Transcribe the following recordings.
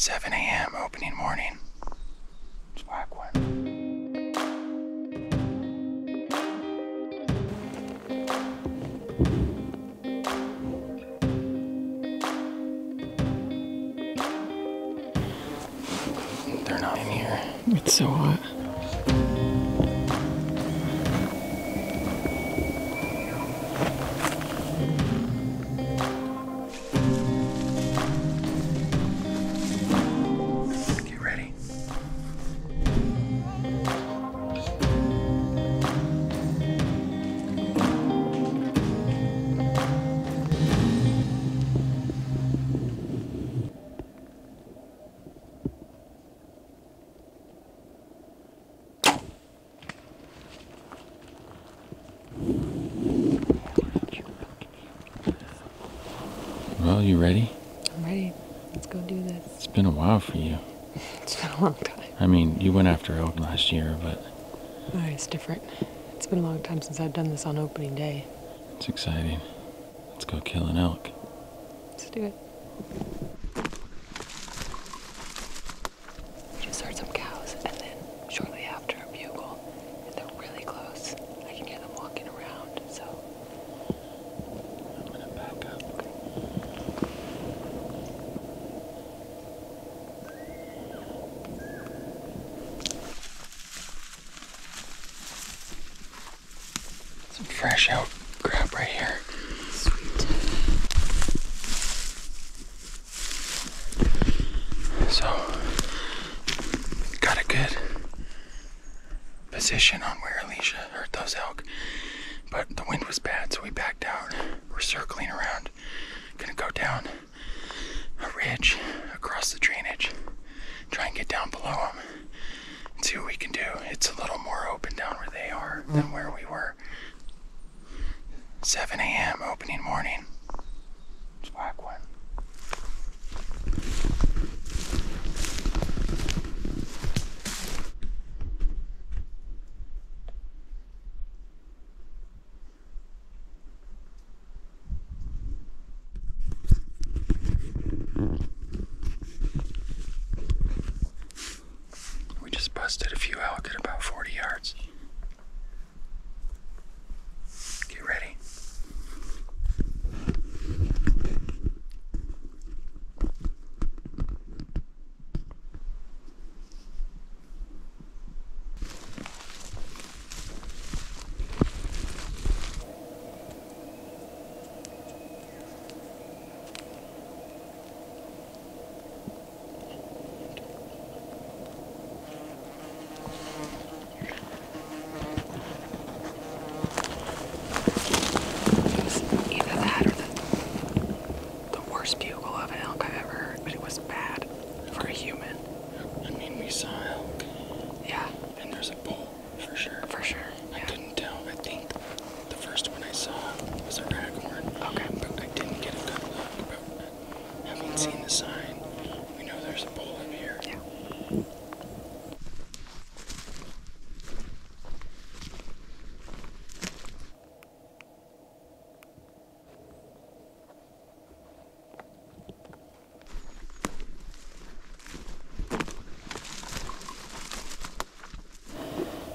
7 a.m. opening morning. Let's whack one. They're not in here. It's so hot. Get ready. Well, you ready? I'm ready. Let's go do this. It's been a while for you. It's been a long time. I mean, you went after elk last year, but... Oh, it's different. It's been a long time since I've done this on opening day. It's exciting. Let's go kill an elk. Let's do it. We just heard some cows, and then shortly after a bugle, and they're really close. I can hear them walking around, so... I'm gonna back up. Okay. Fresh out crap right here. Sweet. So, got a good position on where Alicia hurt those elk, but the wind was bad, so we backed out. We're circling around, gonna go down a ridge across the drainage, try and get down below them and see what we can do. It's a little more open down where they are than where we were. 7 a.m. opening morning. Let's whack one. We just busted a few elk at about 40 yards.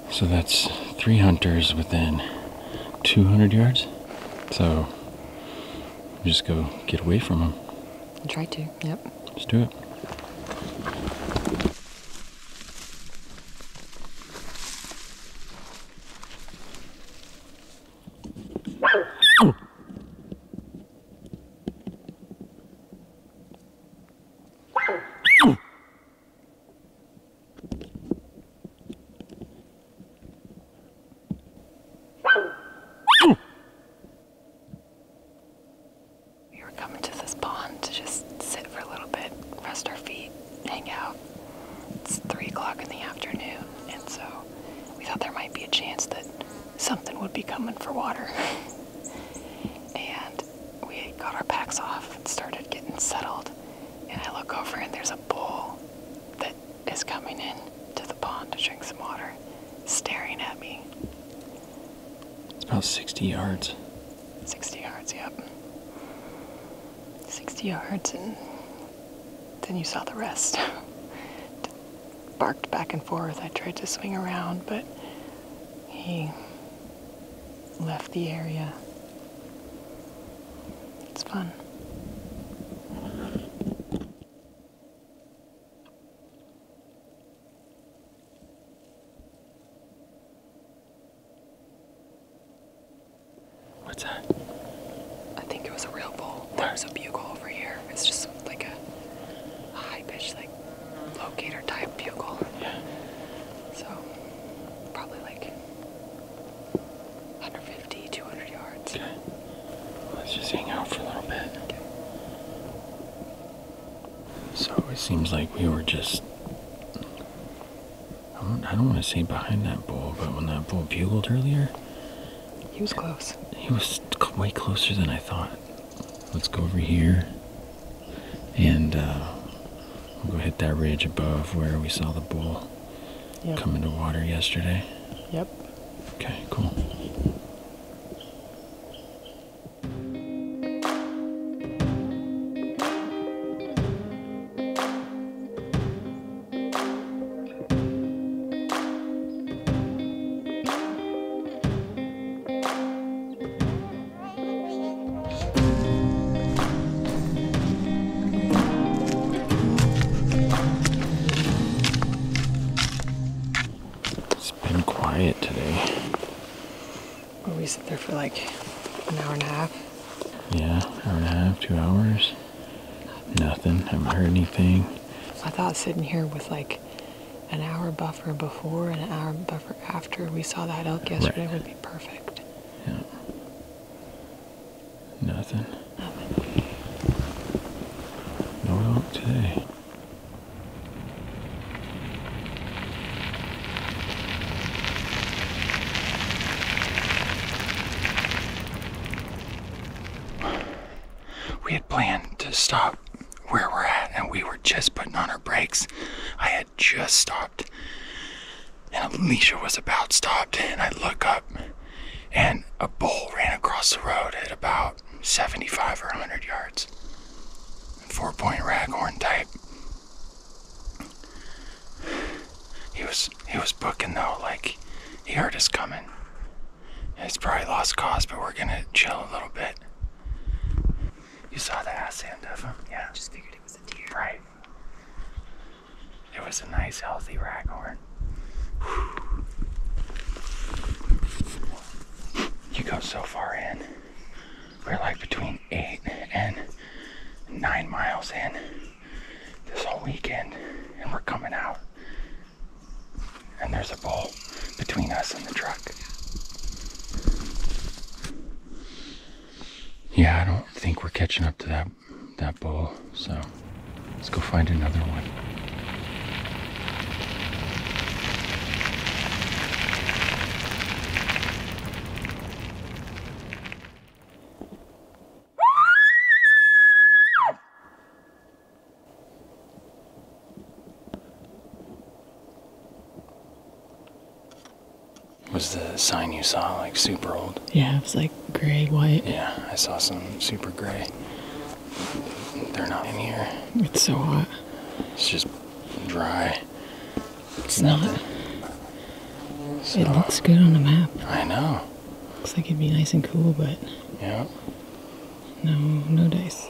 So that's 3 hunters within 200 yards. So just go get away from them. I'll try to, yep. Let's do it. It's 3 o'clock in the afternoon, and so we thought there might be a chance that something would be coming for water. And we got our packs off and started getting settled, and I look over and there's a bull that is coming in to the pond to drink some water, staring at me. It's about 60 yards. 60 yards, yep. 60 yards, and Then you saw the rest. Barked back and forth. I tried to swing around, but he left the area. It's fun. What's that? I think it was a real bull. There's a bugle over here. It's just like a high-pitched, like, locator-type bugle. Yeah. So, probably like 150, 200 yards. Okay. Let's just hang out for a little bit. Okay. So, it seems like we were just... I don't want to say behind that bull, but when that bull bugled earlier... He was close. He was way closer than I thought. Let's go over here and we'll go hit that ridge above where we saw the bull come into water yesterday. Yep. Okay, cool. Quiet today. Well, we sit there for like an hour and a half. Yeah, hour and a half, 2 hours. Nothing. Haven't heard anything. I thought sitting here with like an hour buffer before and an hour buffer after we saw that elk yesterday would be perfect. Yeah. Nothing. Nothing. No elk today. We had planned to stop where we're at, and we were just putting on our brakes. I had just stopped, and Alicia was about stopped, and I look up, and a bull ran across the road at about 75 or 100 yards. 4-point raghorn type. He was booking though, like he heard us coming. It's probably lost cause, but we're gonna chill a little bit. You saw the ass end of him, yeah. Just figured it was a deer. Right. It was a nice, healthy raghorn. You go so far in. We're like between 8 and 9 miles in this whole weekend, and we're coming out. And there's a bull between us and the truck. Yeah, I don't think we're catching up to that bull, so let's go find another one. Was the sign you saw like super old? Yeah, it was like gray, white. Yeah, I saw some super gray. They're not in here. It's so hot. It's just dry. It's nothing. Not. So, it looks good on the map. I know. Looks like it'd be nice and cool, but... Yeah. No dice.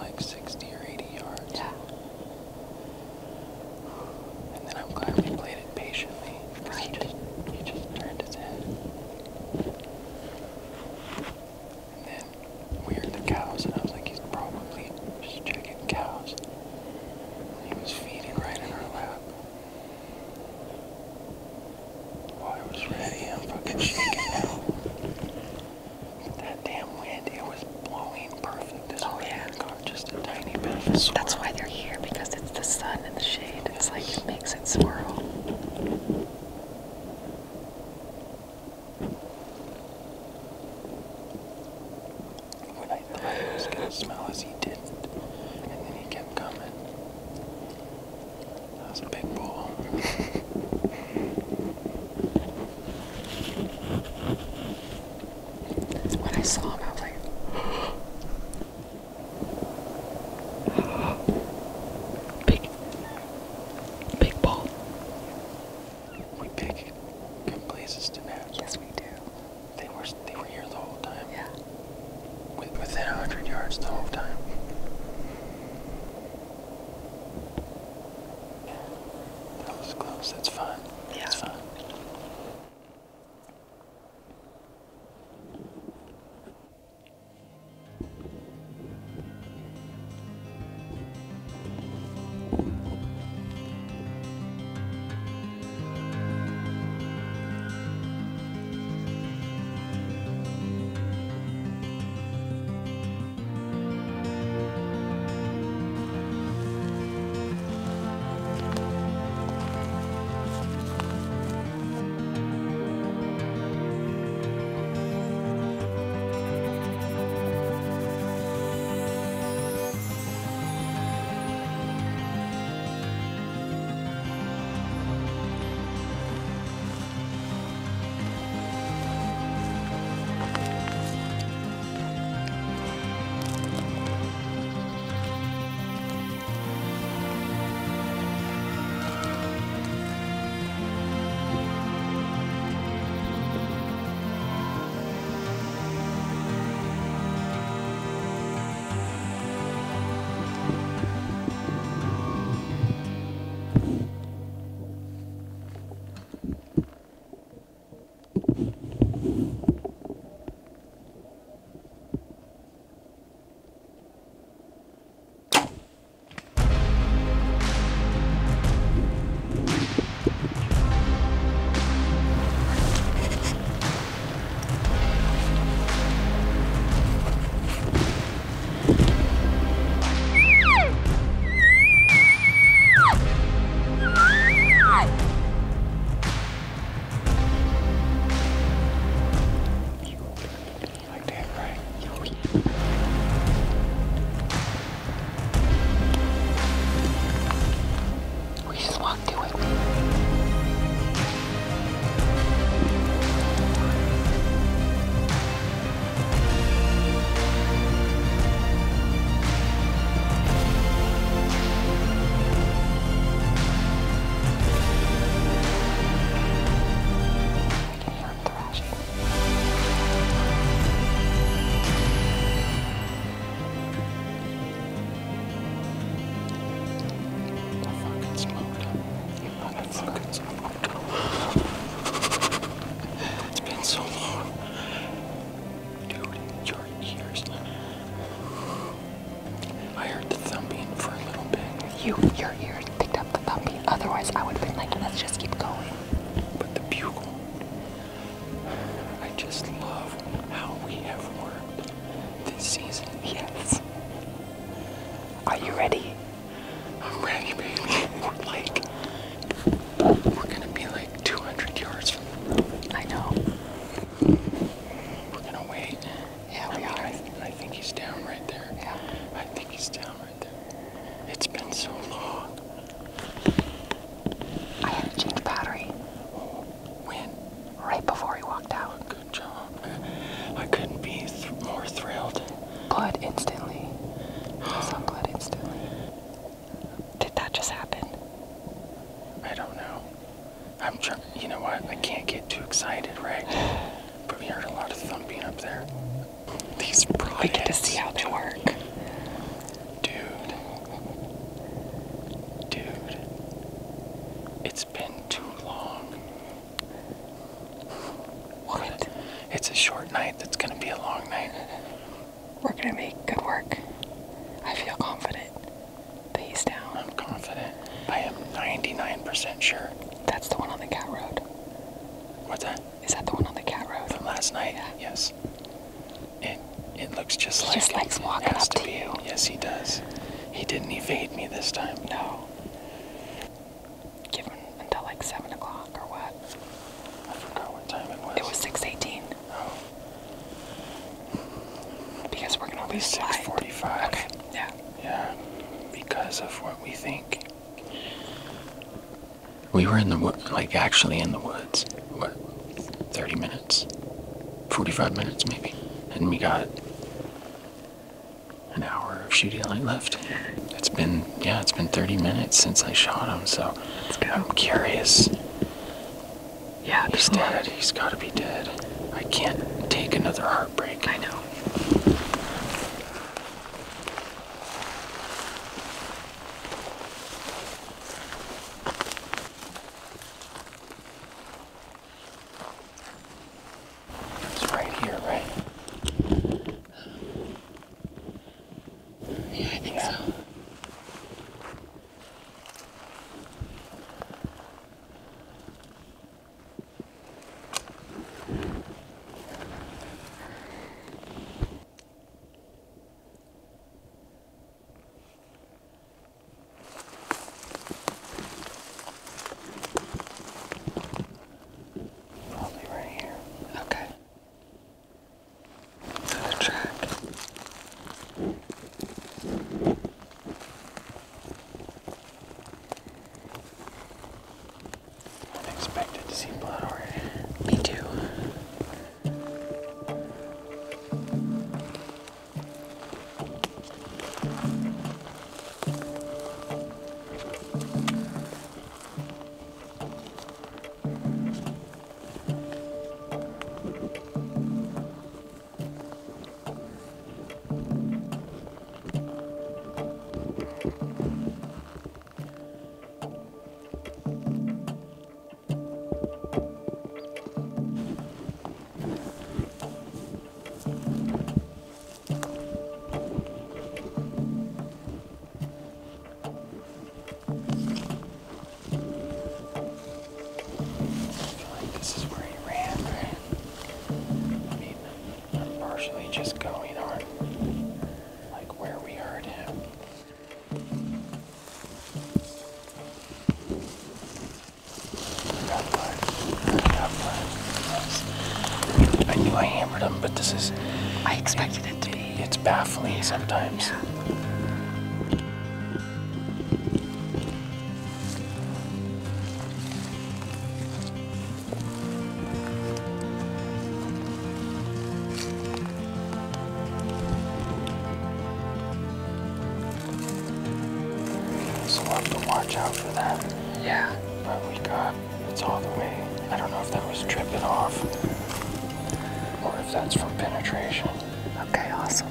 like 60 or 80 yards. Yeah. And then I'm glad we played it patiently, because he just turned his head. And then we heard the cows, and I was like, he's probably just checking cows. And he was feeding right in our lap. Oh, I was ready. I'm fucking shaking now. That damn wind, it was blowing perfect. This wind caught just a tiny bit of a swirl. That's why they're here, because it's the sun and the shade. It's like it makes it swirl. When I thought he was going to smell us, he didn't. And then he kept coming. That was a big bull. When I saw him, I was like, big bull. We pick good places to nap. Yes, we do. They were here the whole time. Yeah. Within 100 yards the whole time. That was close. That's fun. Yeah. That's fun. Your ears picked up the thumping, otherwise I would have been like, let's just keep going. But the bugle, I just love how we have worked this season. Yes. Are you ready? I'm ready, baby. We're gonna be like 200 yards from them. I know. We're gonna wait. Yeah, we are. I think he's down right there. Yeah. I think he's down right there. It's been so long. I had to change battery. When? Right before he walked out. Good job. I couldn't be more thrilled. Blood instantly. Some blood instantly. Did that just happen? I don't know. I'm trying. You know what? I can't get too excited, right? But we heard a lot of thumping up there. These products. We get to see how they work. man. We're gonna make good work. I feel confident that he's down. I'm confident. I am 99% sure. That's the one on the cat road. What's that? Is that the one on the cat road? From last night? Yeah. Yes. It looks just like just likes walking up to you. Yes, he does. He didn't evade me this time. No. Give him until like 7 o'clock or what? I forgot what time it was. It was 6:18. Oh. Because we're going to lose 6:45. Okay, yeah. Yeah, because of what we think. We were in the woods, like actually in the woods. What, 30 minutes? 45 minutes maybe. And we got an hour of shooting light left. It's been 30 minutes since I shot him, so I'm curious. Yeah, he's dead. He's got to be dead. I can't take another heartbreak. I know. Sometimes. Yeah. So we'll have to watch out for that. Yeah. But it's all the way. I don't know if that was dripping off or if that's from penetration. Okay, awesome.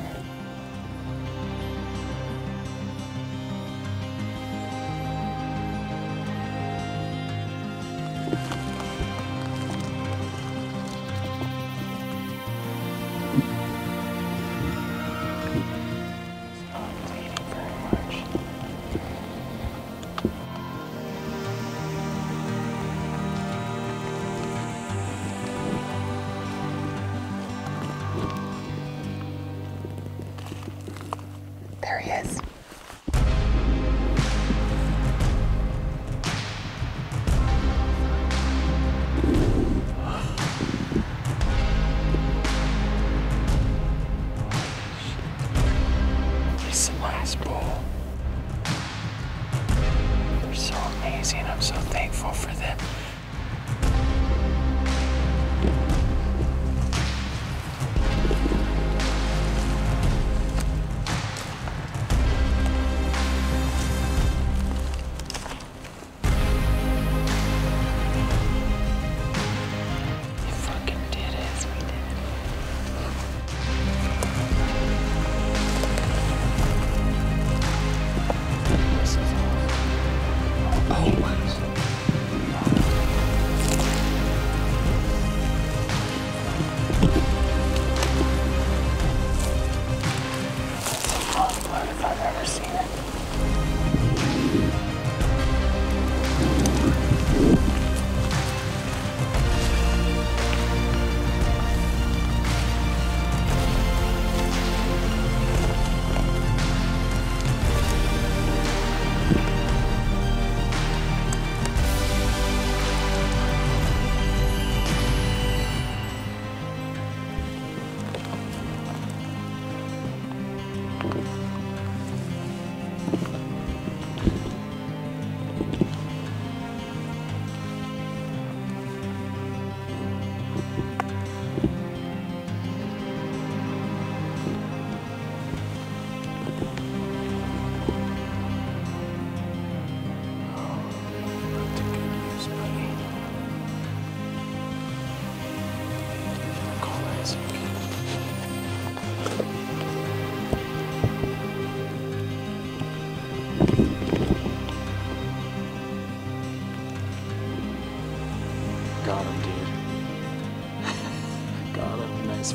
Oh, wow.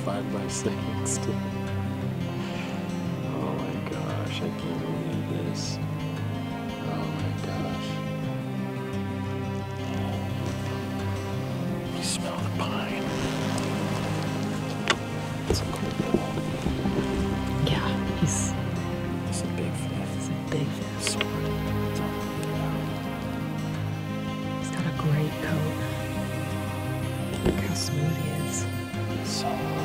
minus 5 by 6. Oh my gosh, I can't believe this. Oh my gosh. You smell the pine. It's a cool ball. Yeah, he's a big fan. He's a big fan. He's got a great coat. Look how smooth he is. So